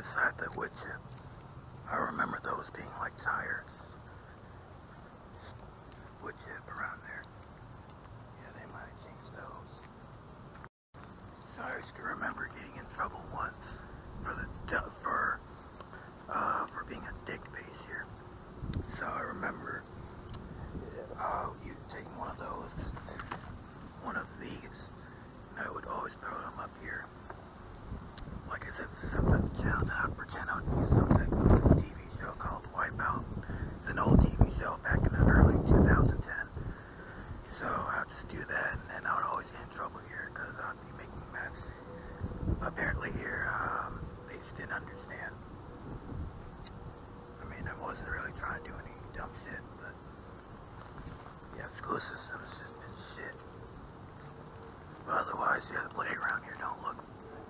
beside the wood chip. I remember those being like tires. Wood chip around there. Yeah, they might have changed those. So I used to remember getting in trouble once for being a dick base here. So I remember you taking one of these, and I would always throw them up here. Like I said, some type of challenge. I would pretend I would be some type of TV show called Wipeout. It's an old TV show back in the early 2010. So I would just do that, and then I would always get in trouble here because I would be making mess. Apparently here, they just didn't understand. I mean, I wasn't really trying to do any dumb shit, but yeah, school system's just been shit. But otherwise, yeah, the playground here don't look,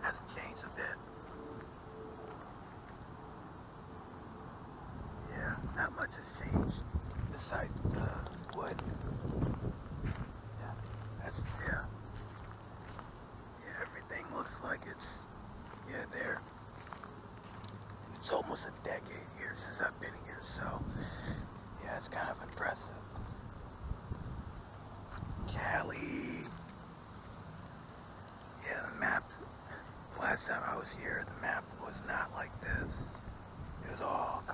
has changed a bit. Yeah, not much has changed besides the wood. Yeah, yeah, everything looks like it's, yeah, there. It's almost a decade here since I've been here, so yeah, it's kind of impressive. Cali. Yeah, the map, last time I was here, the map was not like this. It was all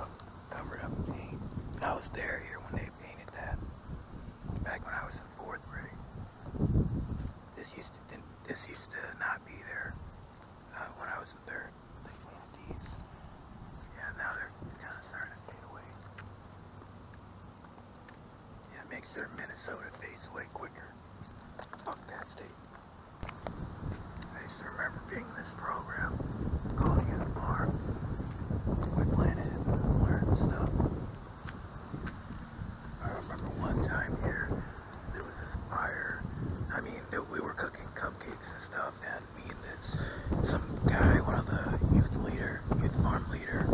covered up in paint. And I was there here when they painted that, back when I was in 4th grade. This used to not be there when I was in 3rd. Like one of these. Yeah, now they're kind of starting to fade away. Yeah, it makes their Minnesota fades away quicker. Fuck that state. Remember being this program called Youth Farm. We planted and learned stuff. I remember one time here, there was this fire. I mean, we were cooking cupcakes and stuff, and me and this, some guy, one of the Youth Farm leader,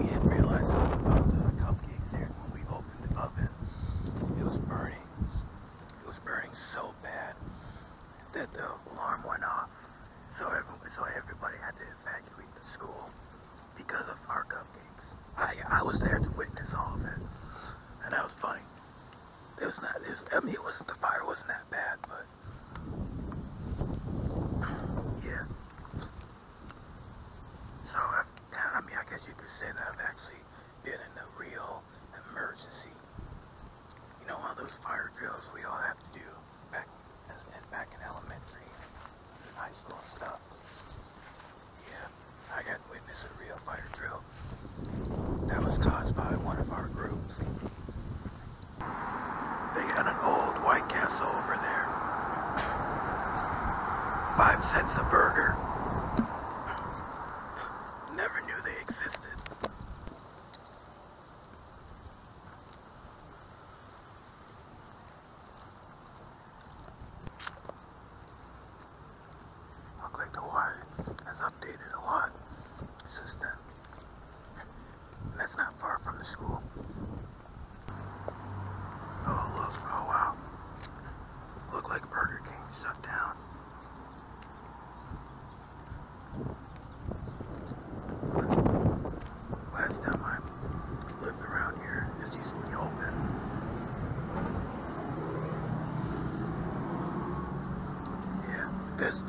we hadn't realized something about the cupcakes here. When we opened the oven, it was burning. So bad that the alarm went off, so everybody had to evacuate the school because of our cupcakes. I was there to witness all of it, and that was funny. It was not. The fire wasn't that bad, but yeah. So I guess you could say that I've actually been in a real emergency. You know, all those fire drills we all have to do back in elementary and high school and stuff. Yeah, I got to witness a real fire drill that was caused by one of our groups. They got an old White Castle over there. 5 cents a burger. Never knew they existed. Updated a lot since then. And that's not far from the school. Oh look, oh wow. Look like Burger King shut down. Last time I lived around here, it used to be open.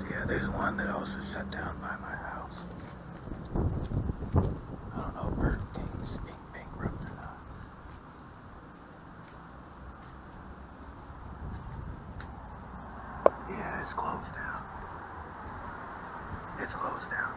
Yeah, there's one that also shut down by my house. I don't know if Burger King's being bankrupt or not. Yeah, it's closed down. It's closed down.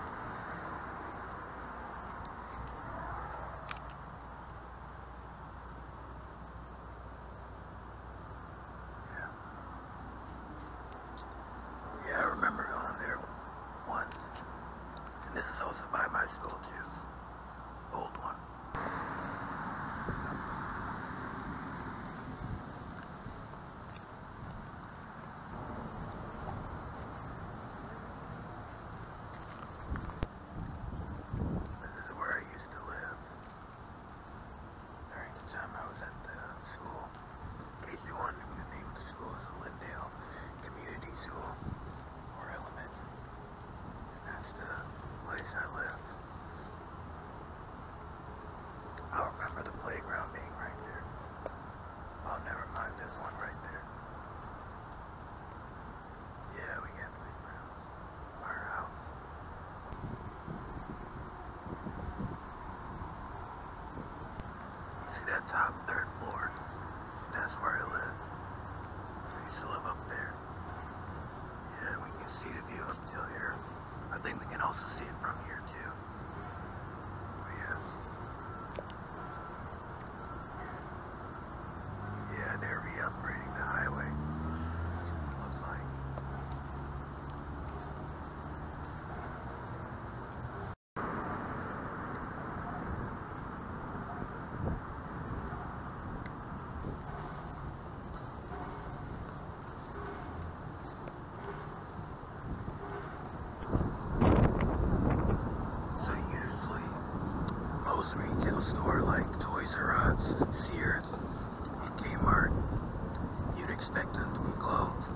expect them to be closed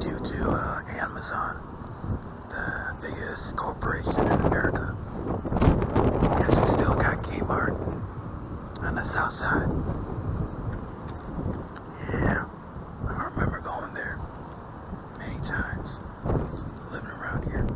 due to Amazon, the biggest corporation in America, because you still got Kmart on the south side. Yeah, I remember going there many times, living around here.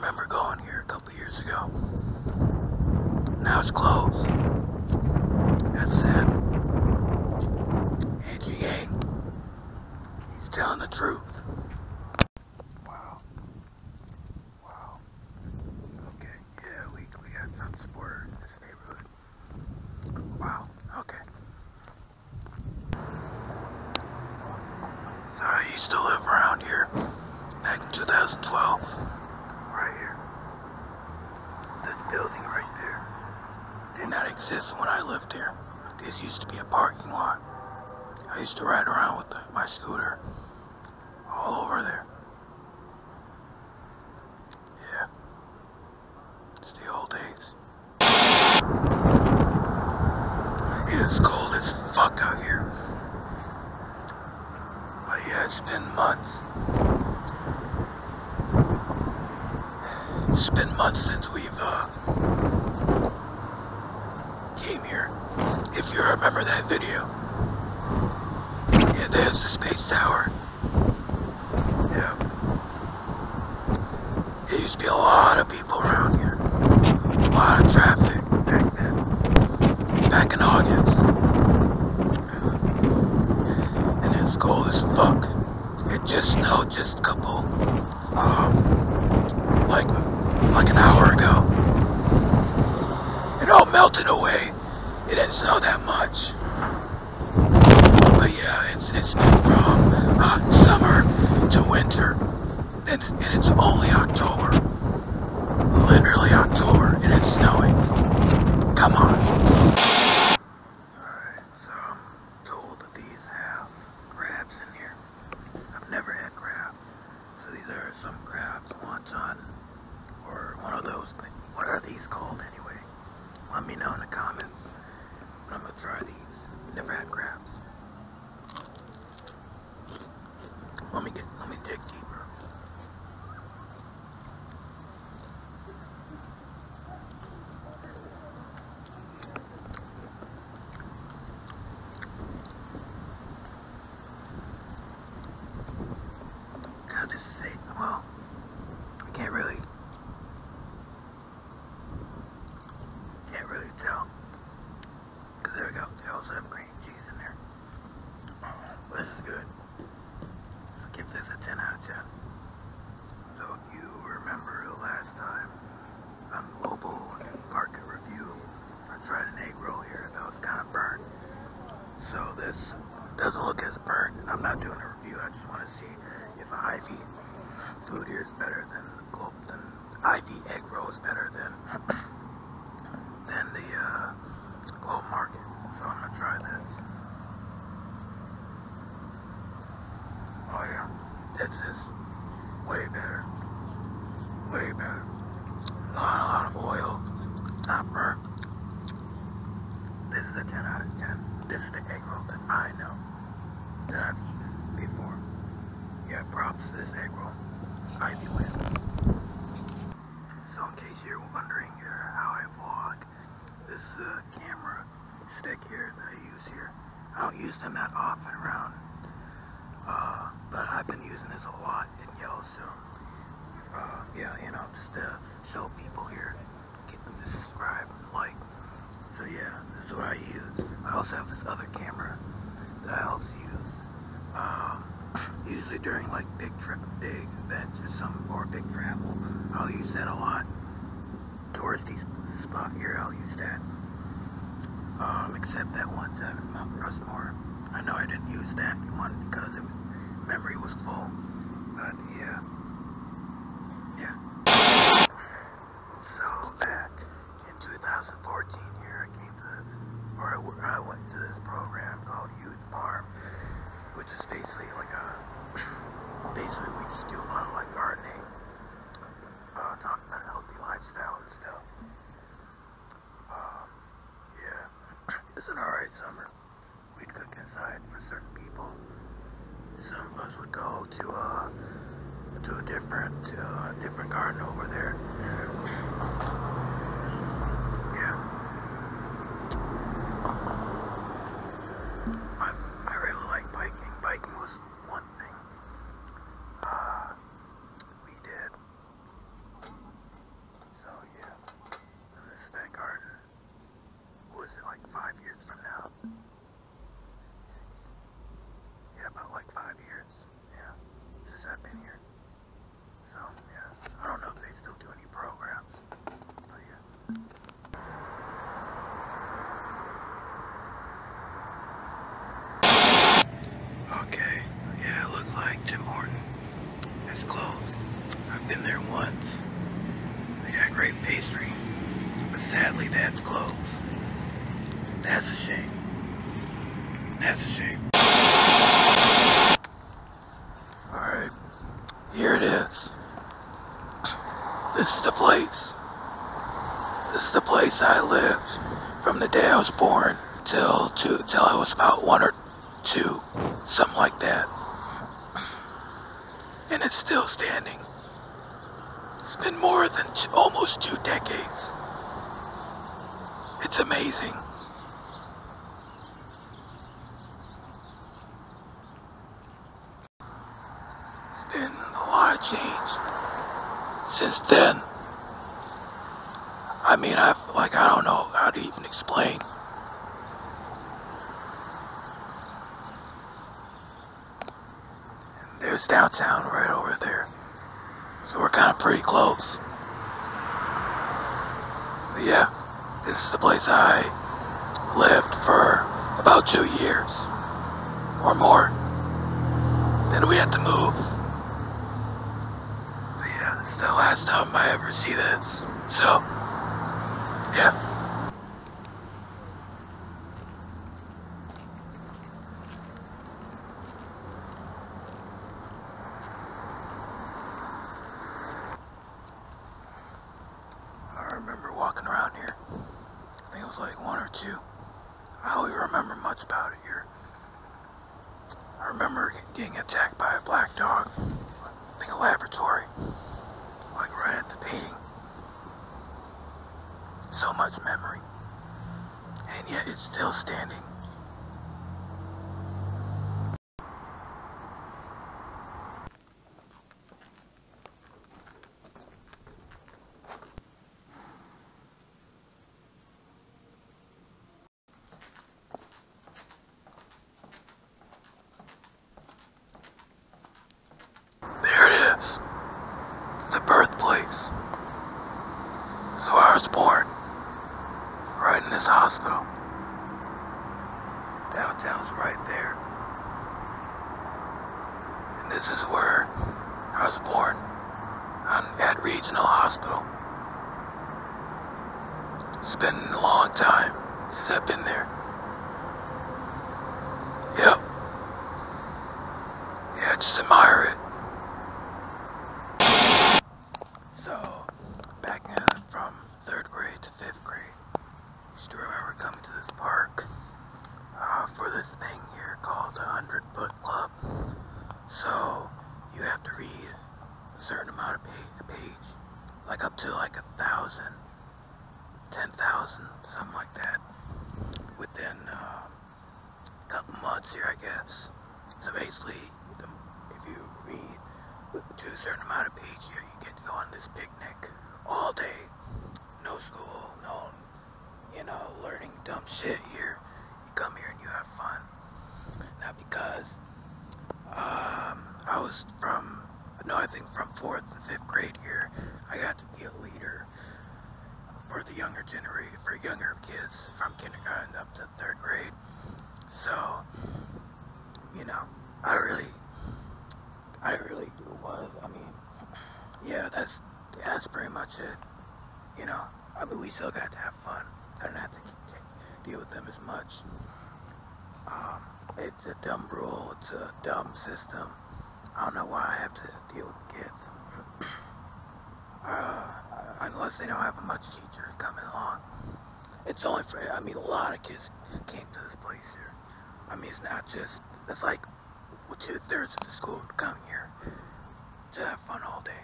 remember going here a couple years ago. Now it's closed. That's sad. Angie Yang, he's telling the truth. Wow. Wow. Okay, yeah, we got some supporters in this neighborhood. Wow, okay. So I used to live around here back in 2012. Right here. This building right there did not exist when I lived here. This used to be a parking lot. I used to ride around with my scooter all over there. Yeah. It's the old days. It is cold as fuck out here. But yeah, it's been months. It's been months since we've came here. If you remember that video. Yeah, there's the space tower. Yeah. There used to be a lot of people around here. A lot of traffic back then. Back in August. And it was cold as fuck. It just snowed just a couple like an hour ago. It all melted away. It didn't snow that much. But yeah, it's been from summer to winter. And it's only October. Literally October, and it's snowing. Come on. Alright, so I'm told that these have crabs in here. I've never had crabs. So these are some crabs, wonton. Or one of those things. What are these called anyway? Let me know in the comments. But I'm gonna try these. Never had crabs. Let me dig deeper. Gotta say, well, I can't really. Tell, because there we go, they also have cream cheese in there. Well, this is good. So give this a 10 out of 10. So if you remember the last time on Global Market Review, I tried an egg roll here that was kind of burnt. So this doesn't look as burnt. I'm not doing a review, I just want to see if Ivy food here is better than Ivy egg roll is better than Globe Market, so I'm gonna try this. Oh yeah, that's just way better. Way better. A lot of oil, not burnt. This is a 10 out of 10. This is the egg roll that I know that I've eaten before. Yeah, props to this egg roll. I do it. So in case you're wondering how I vlog, this camera stick here that I use here. I don't use them that often around, but I've been using this a lot in Yellowstone. Yeah, you know, just to show people here, get them to subscribe and like. So yeah, this is what I use. I also have this other camera that I also use, usually during like big events or something, or big travel. I'll use that a lot. Touristy spot here, I'll use that. Except that one time in Mount Rushmore. I know I didn't use that one because memory was full. But yeah. Yeah. So back in 2014 here, I came to this, or I went to this program called Youth Farm, which is basically like basically we just do a lot of like gardening. Talk about a healthy lifestyle and stuff. Yeah, it's an alright summer. We'd cook inside for certain people. Some of us would go to a different garden over there. Yeah. I really like biking. Biking was one thing. been there once. They got great pastry, but sadly that's closed. That's a shame. That's a shame. Alright, here it is. This is the place. This is the place I lived from the day I was born till I was about 1 or 2, something like that. And it's still standing. It's been more than almost 2 decades. It's amazing. It's been a lot of change since then. I mean, I don't know how to even explain. There's downtown right over there, so we're kind of pretty close. But yeah, this is the place I lived for about 2 years or more. Then we had to move. But yeah, this is the last time I ever see this, so yeah. Walking around here. I think it was like 1 or 2. I don't even remember much about it here. I remember getting attacked by a black dog. I think a laboratory. Like right at the painting. So much memory. And yet it's still standing. Birthplace. So I was born right in this hospital. Downtown's right there. And this is where I was born, at Regional Hospital. It's been a long time since I've been there. Yep. Yeah, just admire it. Certain amount of page, like up to like 1,000, 10,000, something like that, within a couple months here, I guess. So basically, if you read to a certain amount of page here, you get to go on this picnic all day, no school, no, you know, learning dumb shit here. You come here and you have fun. Not because I was from. No, I think from 4th and 5th grade here, I got to be a leader for the younger generation, for younger kids from kindergarten up to 3rd grade. So, you know, I really was. I mean, yeah, that's pretty much it. You know, I mean, we still got to have fun. I didn't have to deal with them as much. It's a dumb rule. It's a dumb system. I don't know why I have to deal with kids, unless they don't have a much teacher coming along. It's only for, I mean, a lot of kids came to this place here. I mean, it's not just, it's like 2/3 of the school would come here to have fun all day.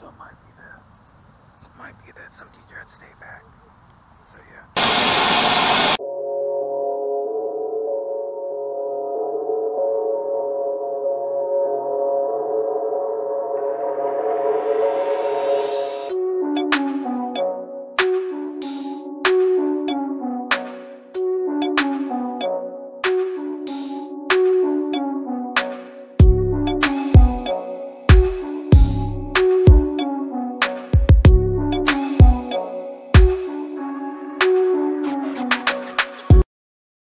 So it might be that, some teacher had to stay back. So yeah.